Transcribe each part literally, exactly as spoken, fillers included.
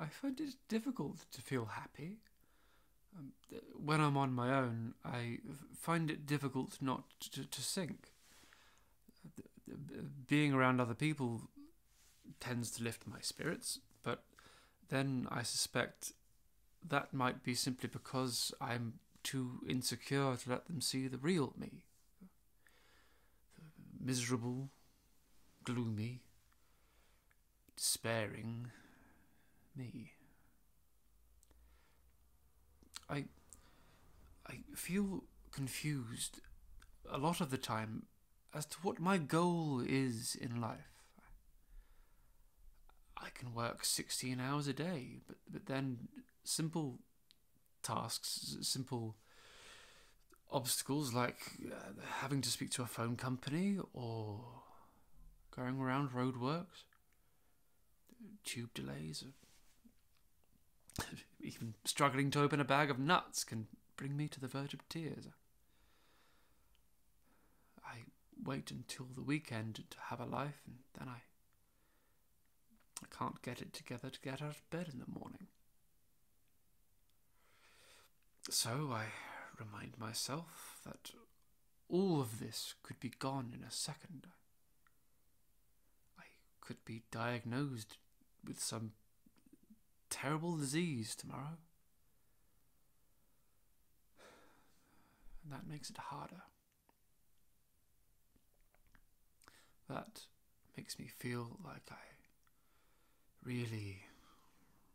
I find it difficult to feel happy. Um, when I'm on my own, I find it difficult not to, to sink. Being around other people tends to lift my spirits, but then I suspect that might be simply because I'm too insecure to let them see the real me. The miserable, gloomy, despairing me. I, I feel confused a lot of the time as to what my goal is in life. I can work sixteen hours a day, but, but then simple tasks, simple obstacles like uh, having to speak to a phone company or going around roadworks, tube delays, or even struggling to open a bag of nuts can bring me to the verge of tears. I wait until the weekend to have a life, and then I I can't get it together to get out of bed in the morning. So I remind myself that all of this could be gone in a second. I could be diagnosed with some terrible disease tomorrow. And that makes it harder. That makes me feel like I really,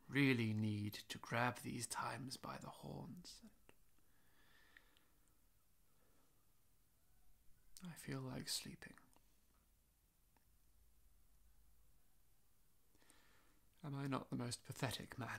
really need to grab these times by the horns. And I feel like sleeping. Am I not the most pathetic man?